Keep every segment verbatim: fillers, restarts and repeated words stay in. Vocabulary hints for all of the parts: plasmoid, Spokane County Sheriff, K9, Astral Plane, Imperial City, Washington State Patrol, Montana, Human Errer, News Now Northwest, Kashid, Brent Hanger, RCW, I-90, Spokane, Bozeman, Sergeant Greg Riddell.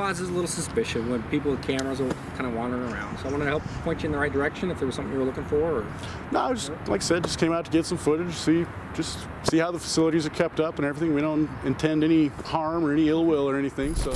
causes a little suspicion when people with cameras are kind of wandering around. So I want to help point you in the right direction if there was something you were looking for. Or, no, I just, like I said, just came out to get some footage, see, just see how the facilities are kept up and everything. We don't intend any harm or any ill will or anything. So.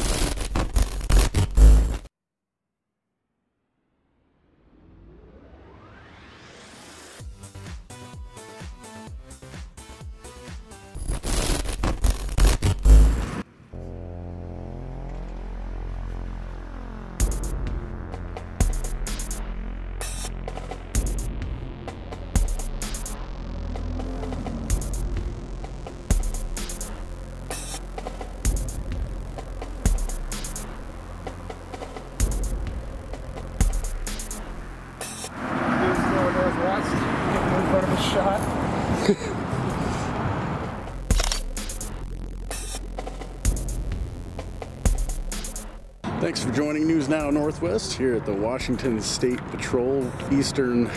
Thanks for joining News Now Northwest here at the Washington State Patrol Eastern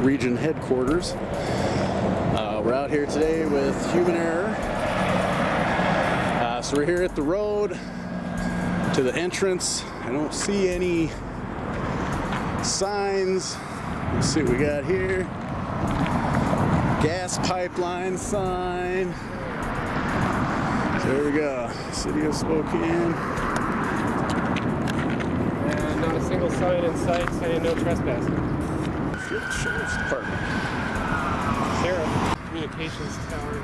Region Headquarters. Uh, we're out here today with Human Errer. Uh, so we're here at the road to the entrance. I don't see any signs. Let's see what we got here. Gas pipeline sign. There we go. City of Spokane. Not a single sign in sight saying no trespassing. Sheriff's Department. Sheriff Communications Tower.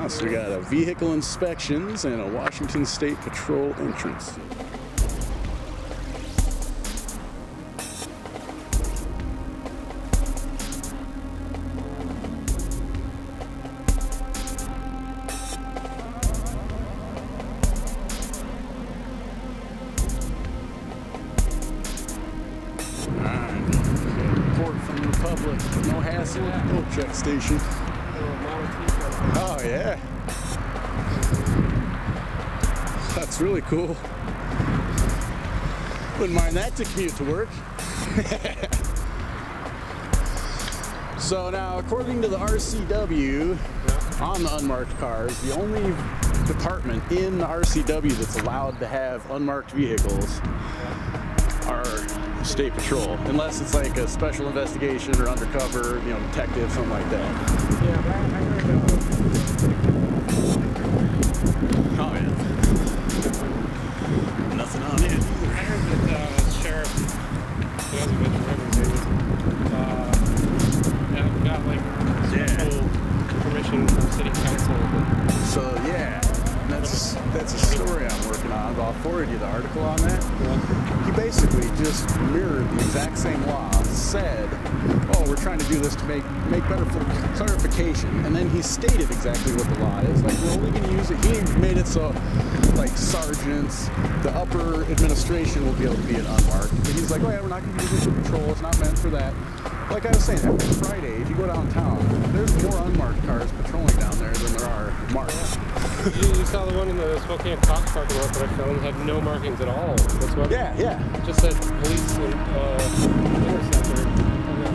Ah, so we got a vehicle inspections and a Washington State Patrol entrance. No hassle. Oil check station. Oh yeah. That's really cool. Wouldn't mind that to commute to work. So now, according to the R C W, on the unmarked cars, the only department in the R C W that's allowed to have unmarked vehicles are State Patrol, unless it's like a special investigation or undercover, you know, detective, something like that. Yeah, but I heard that. Oh yeah. Nothing on it. I heard that the uh, sheriff, who hasn't been to Rivers, uh, got like special yeah. permission from city council. So yeah. That's, that's a story I'm working on, but I'll forward you the article on that. Yeah. He basically just mirrored the exact same law, said, oh, we're trying to do this to make, make better clarification, and then he stated exactly what the law is. Like, we're only going to use it. He made it so, like, sergeants, the upper administration will be able to be an unmarked. And he's like, oh, yeah, we're not going to use it for patrol. It's not meant for that. Like I was saying, every Friday, if you go downtown, there's more unmarked cars patrolling down there than there are marked. You, you saw the one in the Spokane Cox parking lot that I found had no markings at all whatsoever. Yeah, yeah. Just said police and uh, interceptor. They, oh,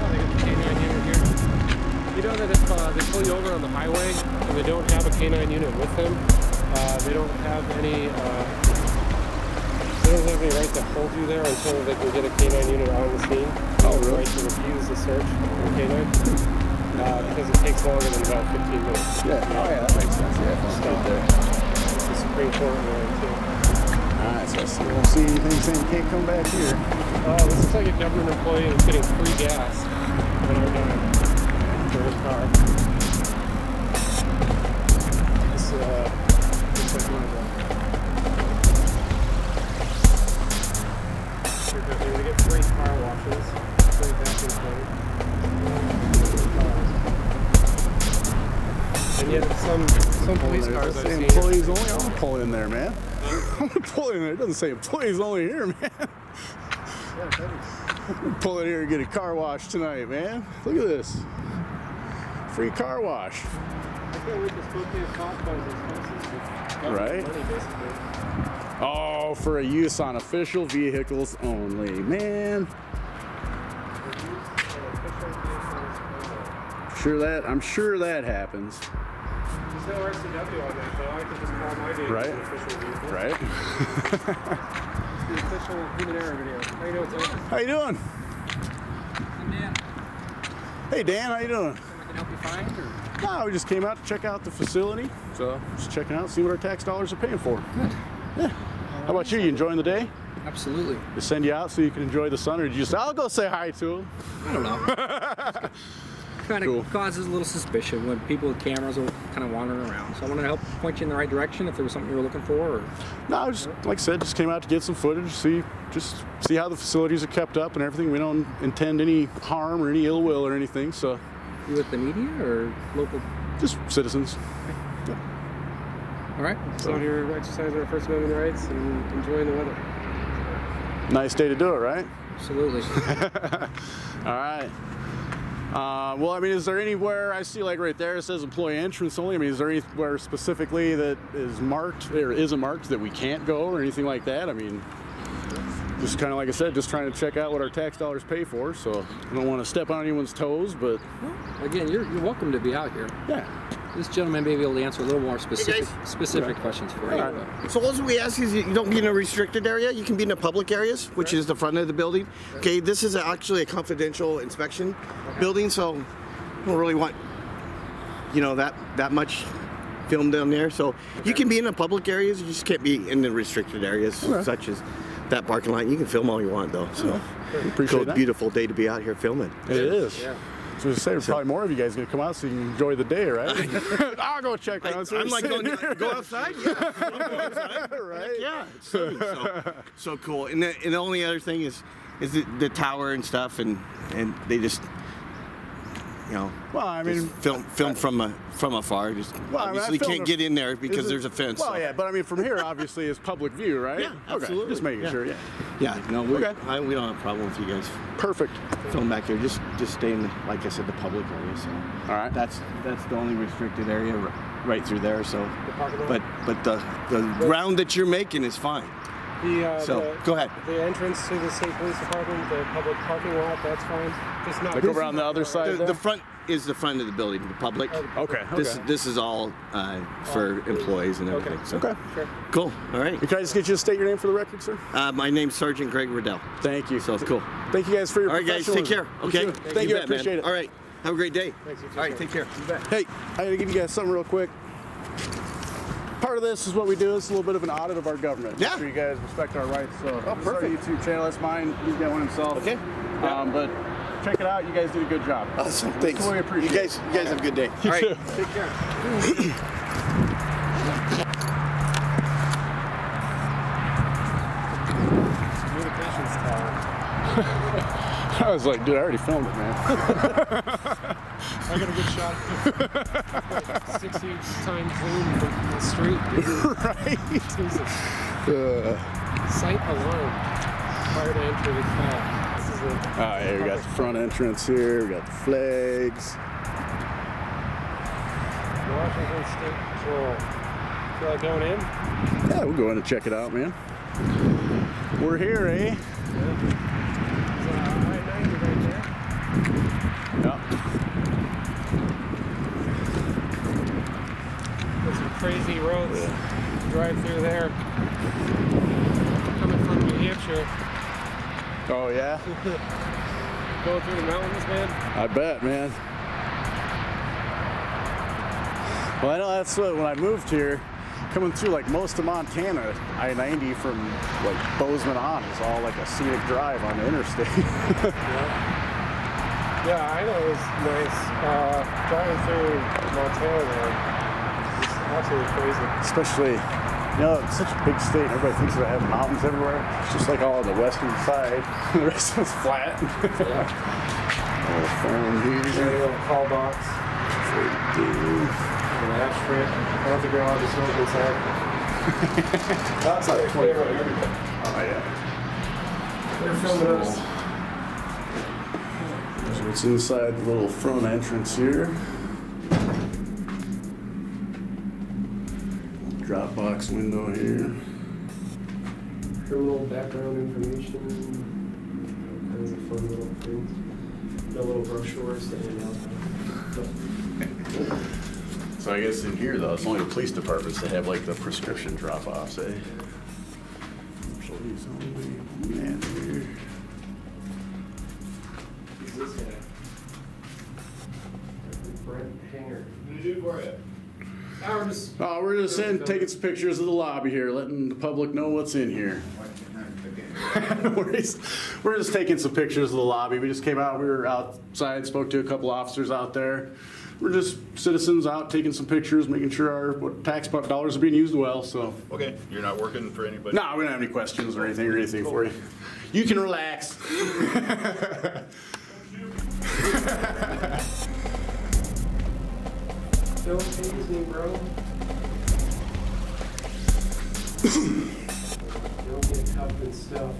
they got the K nine unit here. You know that if uh, they pull you over on the highway and they don't have a K nine unit with them, uh, they don't have any. Uh, They don't have any right to hold you there until they can get a K nine unit out on the scene. Oh, really? Right to refuse the search for K nine uh, because it takes longer than about fifteen minutes. Yeah. yeah. Oh yeah, that makes sense. Yeah, I'll stop there. The Supreme Court ruling too. All right, so I see. Don't see anything saying you can't come back here. Oh, uh, this is like a government employee who's getting free gas when we're done for his car. This uh, looks like one of them. We get three car washes, three vacuum. And yet some some police cars I've seen. Employees only. I want to pull in there, man. I want to pull in there. It doesn't say employees only here, man. Yeah, pull in here and get a car wash tonight, man. Look at this. Free car wash. I can't wait to Spokane cop cars as expensive. Right. Money, basically. Oh, for a use on official vehicles only, man. Sure that I'm sure that happens. Just no R C W on that, though. I could just call my name. Right. Official vehicle. Right. It's the official Human Errer video. How you doing, Tim? How you doing? I'm Dan. Hey, Dan. How you doing? Something I can help you find, or? No, we just came out to check out the facility. So just checking out, see what our tax dollars are paying for. Good. Yeah. How about you? You enjoying the day? Absolutely. They send you out so you can enjoy the sun, or did you just I'll go say hi to them? I don't know. Kind of cool. Causes a little suspicion when people with cameras are kind of wandering around. So I wanted to help point you in the right direction if there was something you were looking for. Or, no, just, like I said, just came out to get some footage, see, just see how the facilities are kept up and everything. We don't intend any harm or any ill will or anything. So. You with the media or local? Just citizens. Okay. Yeah. All right. So here, exercise our First Amendment rights and enjoying the weather. Nice day to do it, right? Absolutely. All right. Uh, well, I mean, is there anywhere, I see like right there it says employee entrance only. I mean, is there anywhere specifically that is marked or isn't marked that we can't go or anything like that? I mean, just kind of like I said, just trying to check out what our tax dollars pay for. So I don't want to step on anyone's toes, but. Well, again, you're, you're welcome to be out here. Yeah. This gentleman may be able to answer a little more specific hey specific right. questions for you. Right. So what we ask is you don't be in a restricted area. You can be in the public areas, which right. is the front of the building. Right. Okay, this is actually a confidential inspection okay. building, so we don't really want, you know, that, that much film down there. So okay. you can be in the public areas. You just can't be in the restricted areas okay. such as that parking lot. You can film all you want, though. So okay. it's a beautiful day to be out here filming. It is. Yeah. So I was saying, probably more of you guys are going to come out so you can enjoy the day, right? I'll go check I, out. I'm like, going, go outside? Yeah. I'll go outside. Right? Yeah. It's sunny, so, so cool. And the, and the only other thing is is the, the tower and stuff, and, and they just, you know, well, I mean, film film I, from a, from afar. Just well, obviously I mean, can't a, get in there because it, there's a fence. Well, so. Yeah, but I mean, from here, obviously, it's public view, right? Yeah, absolutely. Okay. Just making yeah. sure, yeah. Yeah, no, we okay. I, we don't have a problem with you guys. Perfect. Film back there. Just just stay in, like I said, the public area. So. All right. That's that's the only restricted area right through there. So, the but but the the right. round that you're making is fine. The, uh, so the, go ahead. The entrance to the state police department, the public parking lot, that's fine. Just not. Like over on the other side. The, the front is the front of the building, the public. Okay. This okay. this is all uh, for uh, employees and everything. Okay. So. Okay. Sure. Cool. All right. Can I just get you to state your name for the record, sir? Uh, my name's Sergeant Greg Riddell. Thank you. So it's cool. Thank you guys for your. All right, guys. Take care. Okay. You Thank you. you. Bet, I appreciate man. it. All right. Have a great day. Thanks, you too, all right. Sir. Take care. Hey, I gotta give you guys something real quick. Part of this is what we do. It's a little bit of an audit of our government. Yeah. Make sure you guys respect our rights. So oh, perfect. This is our YouTube channel. That's mine. He's got one himself. Okay. Yeah. Um, but check it out. You guys did a good job. Awesome. Thanks. Totally appreciate you guys. It. You guys have a good day. You All too. right. Take care. I was like, dude, I already filmed it, man. I got a good shot. Six huge time clean from the street. Right. Jesus. Uh, Sight alarm. Fire to enter the car. This is a. Oh, yeah, we got the front entrance here. We got the flags. Washington State Patrol. Feel like going in? Yeah, we'll go in and check it out, man. We're here, eh? Yeah. It's an I ninety right there. Yeah. Crazy roads yeah. drive through there. Coming from New Hampshire. Oh yeah. Going through the mountains, man. I bet, man. Well, I know that's what, when I moved here, coming through like most of Montana, I ninety from like Bozeman on is all like a scenic drive on the interstate. yeah. yeah, I know it was nice uh, driving through Montana. There. Absolutely crazy. Especially, you know, it's such a big state. Everybody thinks that I have mountains everywhere. It's just like all on the western side. The rest of it's flat. Yeah. All phone here. Yeah, little call box. An ashtray. I don't think I allowed to smoke inside. That's like twenty. Oh yeah. They're filming us. So it's inside the little front entrance here. Dropbox window here. Criminal background information, all kinds of fun little things. Got little brochures that hang out. So I guess in here, though, it's only the police departments that have, like, the prescription drop-offs, eh? Police only, man, here. Who's this guy? Brent Hanger. What did you do for you? Oh, we're just, oh, we're just in, taking some pictures of the lobby here, letting the public know what's in here. we're, just, we're just taking some pictures of the lobby. We just came out, we were outside, spoke to a couple officers out there. We're just citizens out taking some pictures, making sure our tax dollars are being used well, so. Okay, you're not working for anybody? No, we don't have any questions or anything or anything cool. for you. You can relax. Don't tease me, bro. Don't get cuffed and stuff.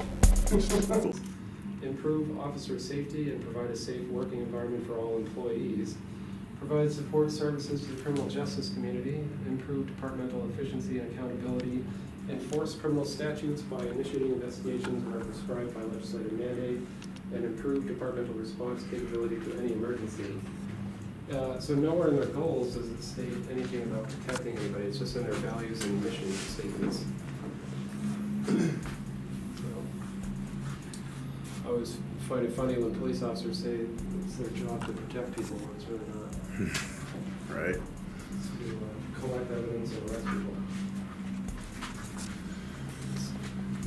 Improve officer safety and provide a safe working environment for all employees. Provide support services to the criminal justice community, improve departmental efficiency and accountability, enforce criminal statutes by initiating investigations where prescribed by legislative mandate, and improve departmental response capability to any emergency. Uh, so nowhere in their goals does it state anything about protecting anybody. It's just in their values and mission statements. So, I always find it funny when police officers say it's their job to protect people when it's really not. Right. To uh, collect evidence and arrest people.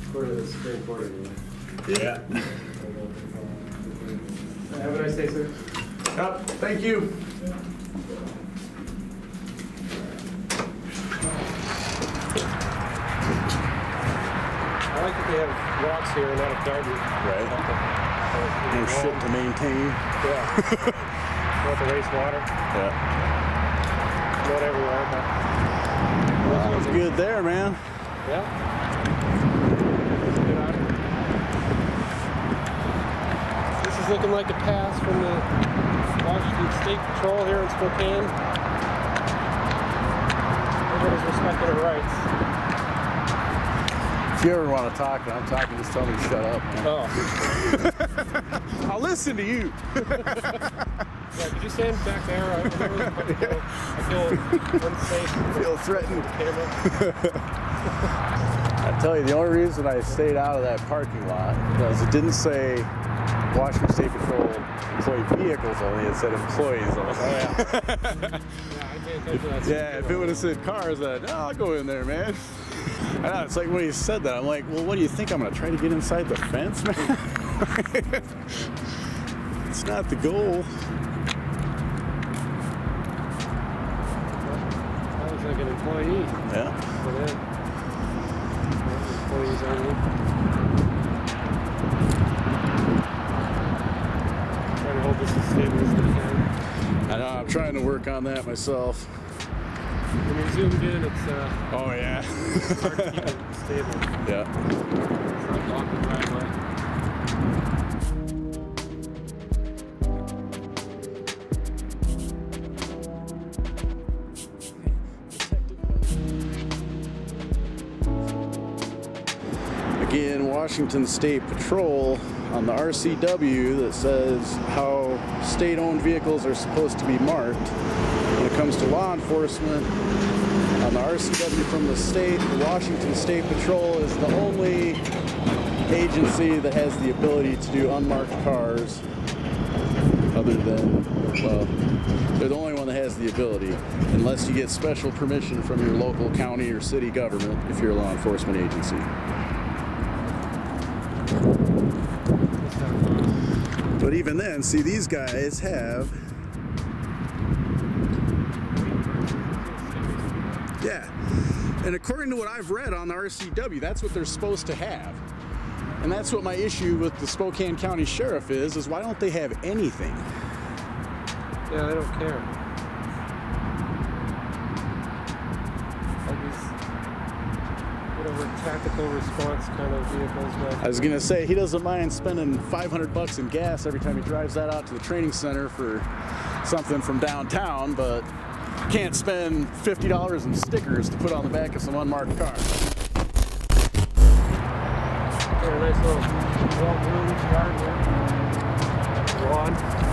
According to the Supreme Court, anyway. Yeah. Uh, have a nice day, sir. Yep, thank you. Yeah. I like that they have rocks here and not a garden. Right. No shit to maintain. Yeah. Not the wastewater. Yeah. Not everywhere, but. Well, that was good there, man. Yeah. This is looking like a pass from the Washington State Patrol here in Spokane. Everybody's respecting their rights. If you ever want to talk and I'm talking, just tell me to shut up. Man. Oh. I'll listen to you. Yeah, did you stand back there? I, I, feel, I feel unsafe. I feel threatened. I tell you, the only reason I stayed out of that parking lot was it didn't say Washington State Patrol employee vehicles only, it said employees only. Oh, yeah. Yeah, I pay attention to that. Yeah, if it would have said cars, I'd, oh, I'll go in there, man. I know, it's like when he said that, I'm like, well, what do you think? I'm going to try to get inside the fence, man? It's not the goal. Like an employee. Yeah. Employees only. Trying to hold this as stable as we can. I know. I'm trying to work on that myself. When you're zoomed in, it's. Uh, oh yeah. It's hard to keep it stable. Yeah. It's not locked in the driveway. Washington State Patrol on the R C W that says how state-owned vehicles are supposed to be marked. When it comes to law enforcement, on the R C W from the state, the Washington State Patrol is the only agency that has the ability to do unmarked cars other than, well, they're the only one that has the ability, unless you get special permission from your local county or city government if you're a law enforcement agency. But even then, see, these guys have, yeah, and according to what I've read on the R C W, that's what they're supposed to have. And that's what my issue with the Spokane County Sheriff is, is why don't they have anything? Yeah, they don't care. Tactical response kind of vehicles. I was gonna say he doesn't mind spending five hundred bucks in gas every time he drives that out to the training center for something from downtown, but can't spend fifty dollars in stickers to put on the back of some unmarked car. Got a nice little well-groomed yard there. Lawn.